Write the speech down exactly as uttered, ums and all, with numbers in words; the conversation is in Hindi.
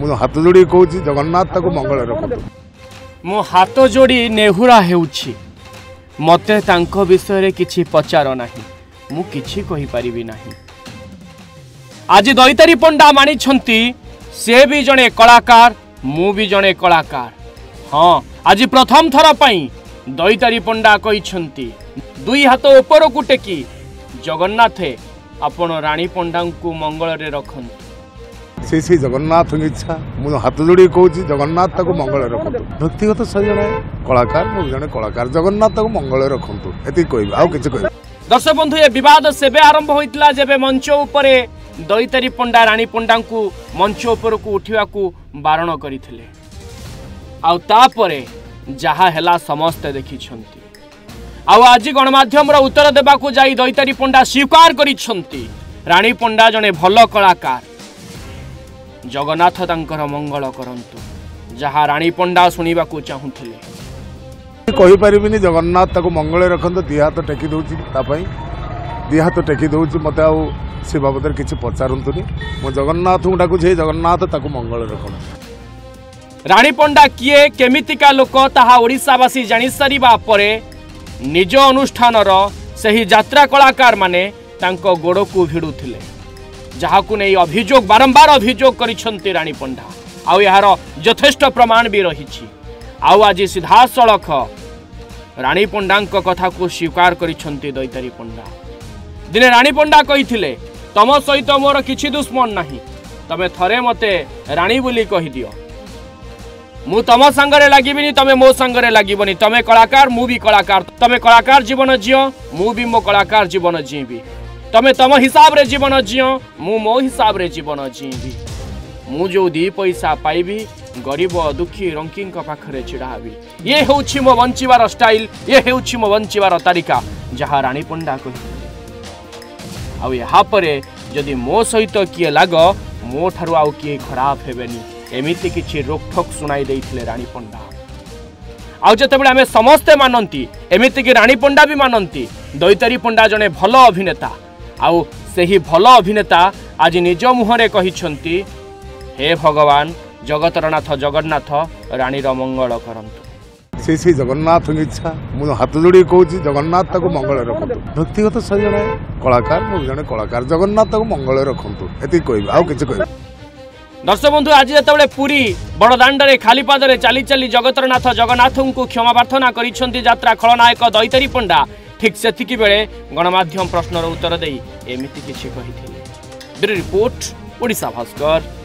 मु हाथ जोड़ी कहूँ जगन्नाथ ताकू मंगल रख। मो हाथ जोड़ी नेहुरा होउछि मते तांको विषय रे किछि पचार नाही, मु किछि कहि परिबि नाही। आज दैतारी पंडा मानी छंती से भी जड़े कलाकार, मु भी जड़े कलाकार। हाँ, आज प्रथम थर पाई दैतारी पंडा कही छंती दुई हाथ ऊपर को टेकी जगन्नाथे आपण रानी पंडा को मंगल रे रखंतु। श्री श्री जगन्नाथ इच्छा मु हाथ जोड़ी कहूँ जगन्नाथ ताकू मंगल रखत। व्यक्तिगत सही जड़े कलाकार, मु जड़े कलाकार, जगन्नाथ ताकू मंगल रखत। एति कहबी आउ किछि कहबी। दर्शक बंधु, ये विवाद सेबे आरंभ होइतला जेबे मंच उपरे दैतारी पंडा रानी पंडा को मंच उपर को उठा बारण करथिले। आउ तापरे जहा हला समस्ते देखि छंती। आउ आज गणमाध्यम रा उत्तर देबा को जाई दैतारी पंडा स्वीकार करि छंती रानी पंडा जने भलो कलाकार, जगन्नाथ तांकर मंगल करंतु। जहा रानी पंडा सुनिबा को चाहुथिले। कहि परिबिनी जगन्नाथ ताको मंगल रखंतु। दी हाथ टेकी दउछि तापई, दी हाथ टेकी दउछि मते। आउ से बाबत किसी पचारंतुनी। मो जगन्नाथ डाकू जगन्नाथ ताकू मंगल रख। रानी पंडा किए केमितिका लोक ताहा ओडिशावासी जानि सरीबा परे निज अनुष्ठान रो सही यात्रा कलाकार माने तांको गोड़ को भिड़ुथिले, जहाकू नै अभियोग बारंबार अभियोग करिछन्ते रानी पंडा। आउ यार यथेष्ट प्रमाण भी रहिछि। आउ आज सीधा सड़क रानी पंडांक कथा को स्वीकार करिछन्ते दैतारी पंडा। दिने रानी पंडा कही तुम सहित मोर किसी दुश्मन नहीं, तमे थरे मते रानी बोली कही दियो, मु तुम संगरे लगे तमे मो संगरे लगे। तमे कलाकार, मु भी कलाकार। तमे कलाकार जीवन जियो, मु भी मो कलाकार जीवन जीवी। तमे तम हिसाब रे जीवन जियो, मु मो हिसाब रे जीवन जीवी। मु जो दी पैसा पाइबी गरीब दुखी रंकिंग पाखरे छिड़ाबी। ये होउछि मो वंचिवार स्टाइल, ये होउछि मो वंचिवार तरीका, जहा रानी पंडा कही। आउ यहाँ परे जदि मो सहित किए लाग, मो ठारू आउ किए खराब हेबेनी, एमिति किछि रोकठोक सुनाई देइथिले रानी पंडा। आउ जतेबेले आमे समस्ते मानंती, एमिति कि रानी पंडा भी मानंती दैतारी पंडा जने भल अभिनेता। आउ सेही भल अभिनेता आज निज मुहरे कहिछंती, हे भगवान जगतरनाथ जगन्नाथ रानीर मंगल करंतु। श्री श्री जगन्नाथ इच्छा मु हाथ जोड़ी कहूँ जगन्नाथ ताकू मंगल रख। व्यक्तिगत सही जड़े कलाकार, मु जड़े कलाकार, जगन्नाथ ताकू मंगल रखत। एति कहबी आउ किछि कहबी। दर्शक बंधु, आज जतेबेले पुरी बड़दाण्डरे खाली पादरे चाली चाली जगतरनाथ जगन्नाथ को क्षमा प्रार्थना करिछन्ती यात्रा खलनायक दैतारी पंडा, ठीक सेतिकी बेले गणमाध्यम प्रश्नर उत्तर देई एमिति किछि कहिथिले। Bureau report, Odisha Bhaskar.